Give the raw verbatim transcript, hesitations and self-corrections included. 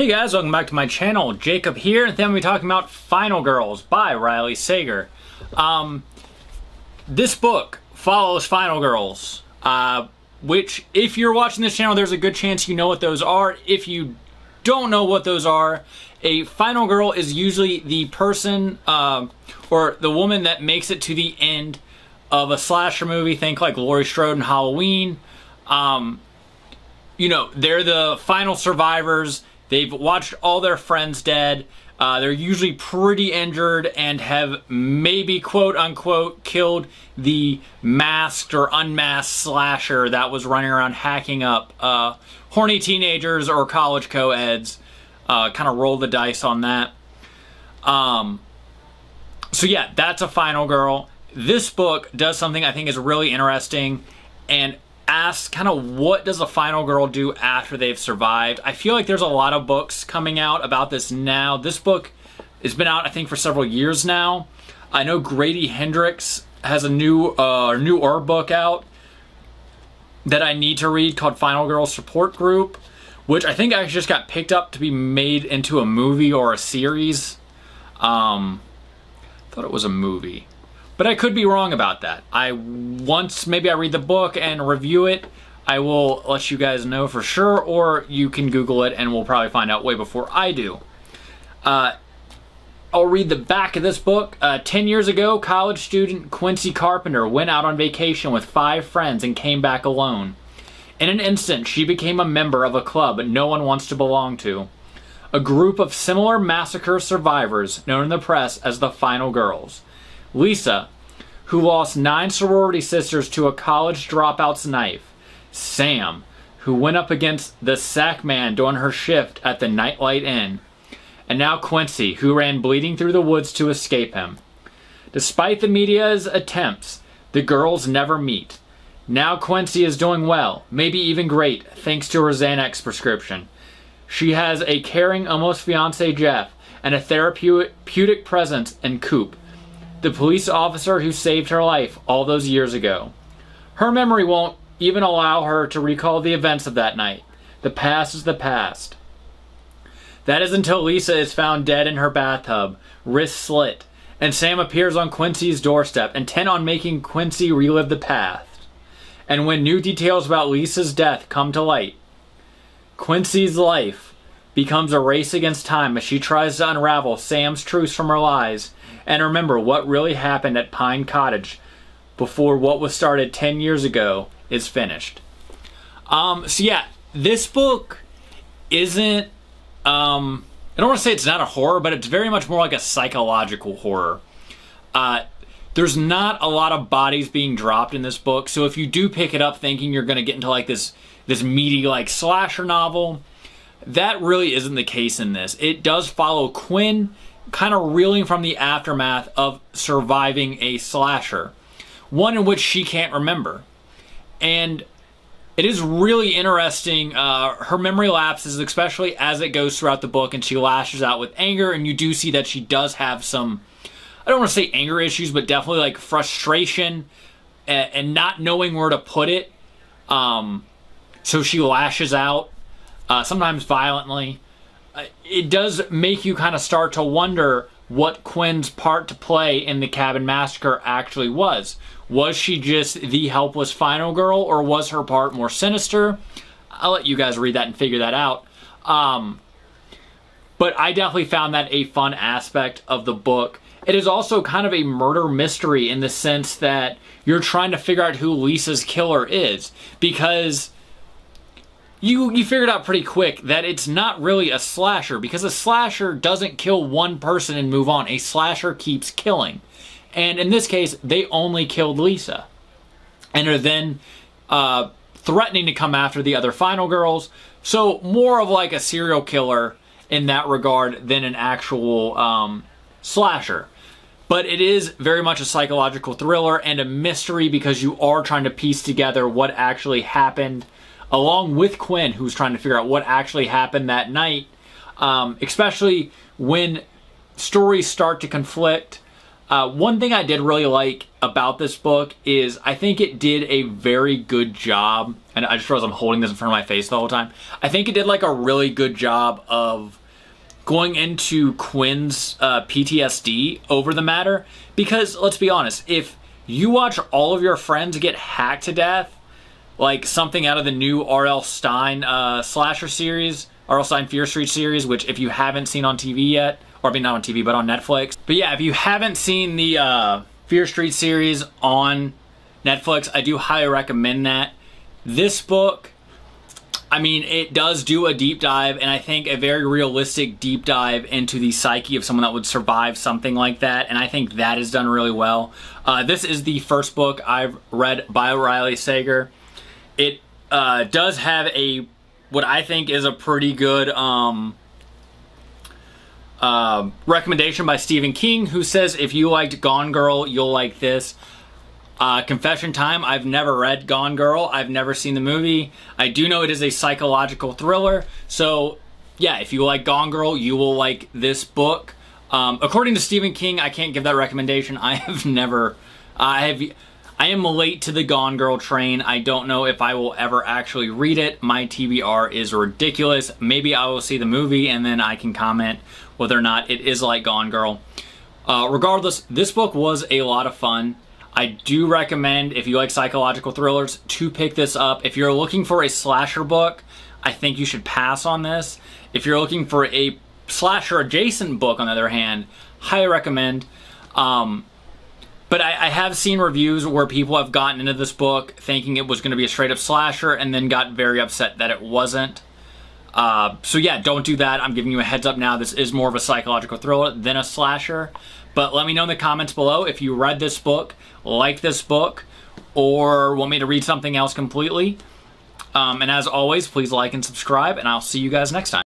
Hey guys, welcome back to my channel. Jacob here, and today I'm going to be talking about Final Girls by Riley Sager. Um, this book follows Final Girls, uh, which if you're watching this channel, there's a good chance you know what those are. If you don't know what those are, a Final Girl is usually the person uh, or the woman that makes it to the end of a slasher movie. Think like Laurie Strode in Halloween. Um, you know, they're the final survivors. They've watched all their friends dead. Uh, they're usually pretty injured and have maybe, quote unquote, killed the masked or unmasked slasher that was running around hacking up uh, horny teenagers or college co-eds. Uh, kind of roll the dice on that. Um, so yeah, that's a Final Girl. This book does something I think is really interesting and asks kind of what does a final girl do after they've survived. I feel like there's a lot of books coming out about this now. This book has been out, I think, for several years now. I know Grady Hendrix has a new uh, newer book out that I need to read called Final Girl Support Group, which I think actually just got picked up to be made into a movie or a series. Um, I thought it was a movie, but I could be wrong about that. I once maybe I read the book and review it, I will let you guys know for sure, or you can Google it and we'll probably find out way before I do. Uh, I'll read the back of this book. Uh, ten years ago, college student Quincy Carpenter went out on vacation with five friends and came back alone. In an instant, she became a member of a club no one wants to belong to. A group of similar massacre survivors known in the press as the Final Girls. Lisa, who lost nine sorority sisters to a college dropout's knife. Sam, who went up against the sack man during her shift at the Nightlight Inn. And now Quincy, who ran bleeding through the woods to escape him. Despite the media's attempts, the girls never meet. Now Quincy is doing well, maybe even great, thanks to her Xanax prescription. She has a caring almost fiancé Jeff and a therapeutic presence in Coop, the police officer who saved her life all those years ago. Her memory won't even allow her to recall the events of that night. The past is the past. That is until Lisa is found dead in her bathtub, wrist slit, and Sam appears on Quincy's doorstep, intent on making Quincy relive the past. And when new details about Lisa's death come to light, Quincy's life becomes a race against time as she tries to unravel Sam's truth from her lies and remember what really happened at Pine Cottage before what was started ten years ago is finished. Um, so yeah, this book isn't, um, I don't want to say it's not a horror, but it's very much more like a psychological horror. Uh, there's not a lot of bodies being dropped in this book, so if you do pick it up thinking you're going to get into like this, this meaty like slasher novel, that really isn't the case in this. It does follow Quinn kind of reeling from the aftermath of surviving a slasher, one in which she can't remember. And it is really interesting. Uh, her memory lapses, especially as it goes throughout the book, and she lashes out with anger, and you do see that she does have some, I don't want to say anger issues, but definitely like frustration and, and not knowing where to put it. Um, so she lashes out. Uh, sometimes violently. Uh, it does make you kind of start to wonder what Quinn's part to play in the cabin massacre actually was. Was she just the helpless final girl, or was her part more sinister? I'll let you guys read that and figure that out. Um, but I definitely found that a fun aspect of the book. It is also kind of a murder mystery in the sense that you're trying to figure out who Lisa's killer is, because You, you figured out pretty quick that it's not really a slasher, because a slasher doesn't kill one person and move on. A slasher keeps killing. And in this case, they only killed Lisa and are then uh, threatening to come after the other final girls. So more of like a serial killer in that regard than an actual um, slasher. But it is very much a psychological thriller and a mystery, because you are trying to piece together what actually happened, along with Quinn, who's trying to figure out what actually happened that night, um, especially when stories start to conflict. Uh, one thing I did really like about this book is I think it did a very good job, and I just realized I'm holding this in front of my face the whole time. I think it did like a really good job of going into Quinn's uh, P T S D over the matter, because let's be honest, if you watch all of your friends get hacked to death, like something out of the new R L Stine uh, slasher series, R L Stine Fear Street series, which if you haven't seen on T V yet, or I mean not on T V, but on Netflix. But yeah, if you haven't seen the uh, Fear Street series on Netflix, I do highly recommend that. This book, I mean, it does do a deep dive, and I think a very realistic deep dive into the psyche of someone that would survive something like that, and I think that is done really well. Uh, this is the first book I've read by Riley Sager. It uh, does have a, what I think is a pretty good um, uh, recommendation by Stephen King, who says, if you liked Gone Girl, you'll like this. Uh, confession time, I've never read Gone Girl. I've never seen the movie. I do know it is a psychological thriller. So yeah, if you like Gone Girl, you will like this book. Um, according to Stephen King, I can't give that recommendation. I have never, I have, I am late to the Gone Girl train. I don't know if I will ever actually read it. My T B R is ridiculous. Maybe I will see the movie and then I can comment whether or not it is like Gone Girl. Uh, regardless, this book was a lot of fun. I do recommend, if you like psychological thrillers, to pick this up. If you're looking for a slasher book, I think you should pass on this. If you're looking for a slasher adjacent book, on the other hand, highly recommend. Um, but I, I have seen reviews where people have gotten into this book thinking it was going to be a straight up slasher and then got very upset that it wasn't. Uh, so yeah, don't do that. I'm giving you a heads up now. This is more of a psychological thriller than a slasher. But let me know in the comments below if you read this book, like this book, or want me to read something else completely. Um, and as always, please like and subscribe, and I'll see you guys next time.